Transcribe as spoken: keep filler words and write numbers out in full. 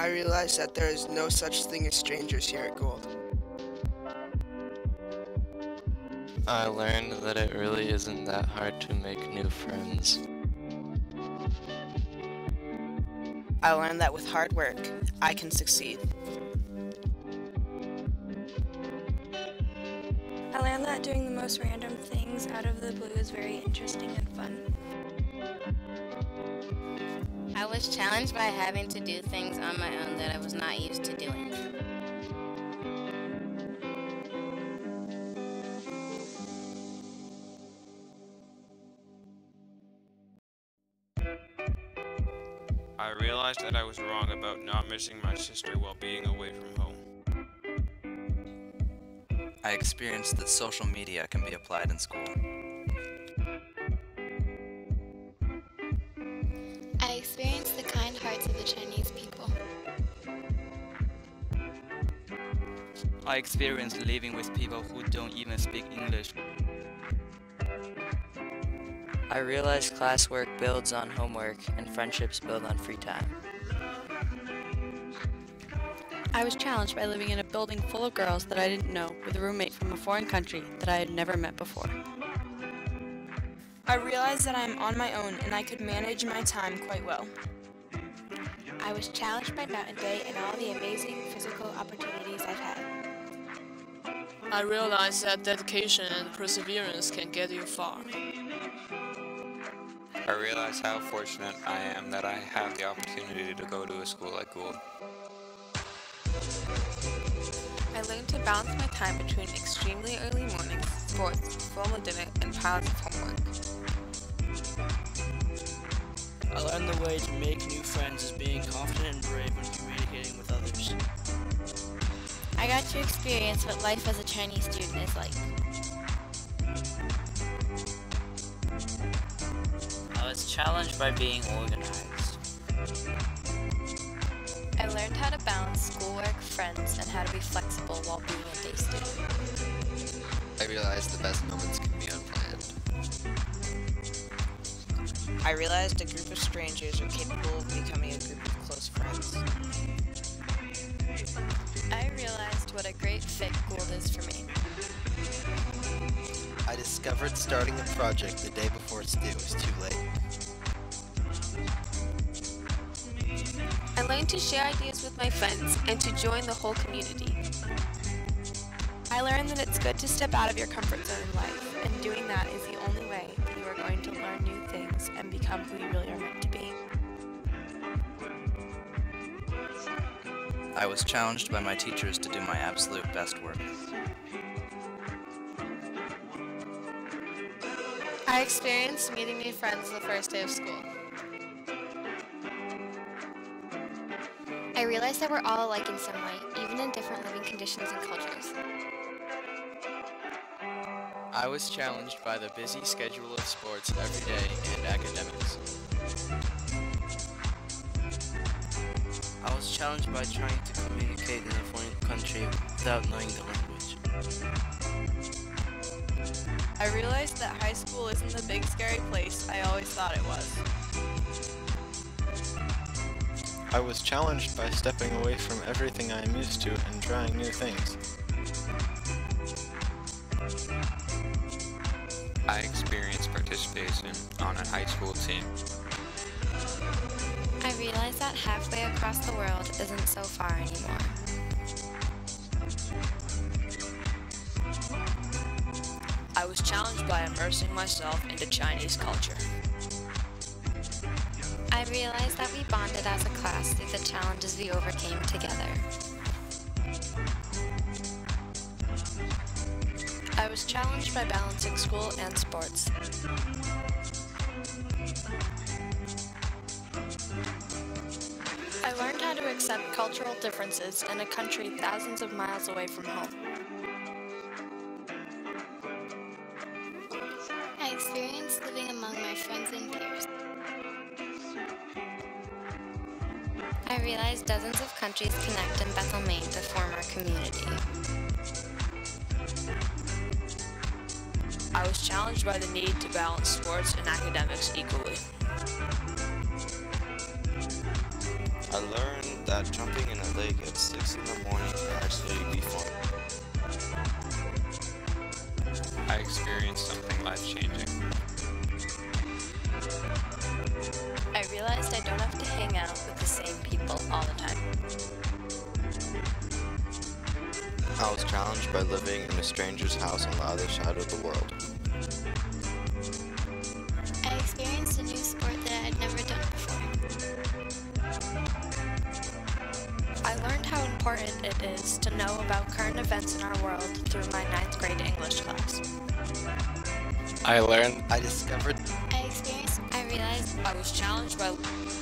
I realized that there is no such thing as strangers here at Gould. I learned that it really isn't that hard to make new friends. I learned that with hard work, I can succeed. I learned that doing the most random things out of the blue is very interesting and fun. I was challenged by having to do things on my own that I was not used to doing. I realized that I was wrong about not missing my sister while being away from home. I experienced that social media can be applied in school. I experienced the kind hearts of the Chinese people. I experienced living with people who don't even speak English. I realized classwork builds on homework and friendships build on free time. I was challenged by living in a building full of girls that I didn't know with a roommate from a foreign country that I had never met before. I realized that I am on my own and I could manage my time quite well. I was challenged by Mountain Day and all the amazing physical opportunities I've had. I realized that dedication and perseverance can get you far. I realize how fortunate I am that I have the opportunity to go to a school like Gould. I learned to balance my time between extremely early mornings, sports, formal dinner, and piles of homework. I learned the way to make new friends is being confident and brave when communicating with others. I got to experience what life as a Chinese student is like. I was challenged by being organized. I learned how to balance schoolwork, friends, and how to be flexible while being a day student. I realized the best moments can be unplanned. I realized a group of strangers are capable of becoming a group of close friends. I realized what a great fit Gould is for me. I discovered starting a project the day before it's due is too late. I learned to share ideas with my friends and to join the whole community. I learned that it's good to step out of your comfort zone in life, and doing that is the only way that you are going to learn new things and become who you really are meant to be. I was challenged by my teachers to do my absolute best work. I experienced meeting new friends the first day of school. I realized that we're all alike in some way, even in different living conditions and cultures. I was challenged by the busy schedule of sports every day and academics. I was challenged by trying to communicate in a foreign country without knowing the language. I realized that high school isn't the big scary place I always thought it was. I was challenged by stepping away from everything I am used to and trying new things. I experienced participation on a high school team. I realized that halfway across the world isn't so far anymore. I was challenged by immersing myself into Chinese culture. I realized that we bonded as a class through the challenges we overcame together. I was challenged by balancing school and sports. I learned how to accept cultural differences in a country thousands of miles away from home. Experience living among my friends and peers. I realized dozens of countries connect in Bethel, Maine to form our community. I was challenged by the need to balance sports and academics equally. I learned that jumping in a lake at six in the morning would actually be fun. I experienced something life-changing. I realized I don't have to hang out with the same people all the time. I was challenged by living in a stranger's house on the other side of the world. I experienced a new sport that I'd never done before. I learned how important it is to know about current events in our world through my ninth grade English class. I learned, I discovered, I experienced, I realized, I was challenged by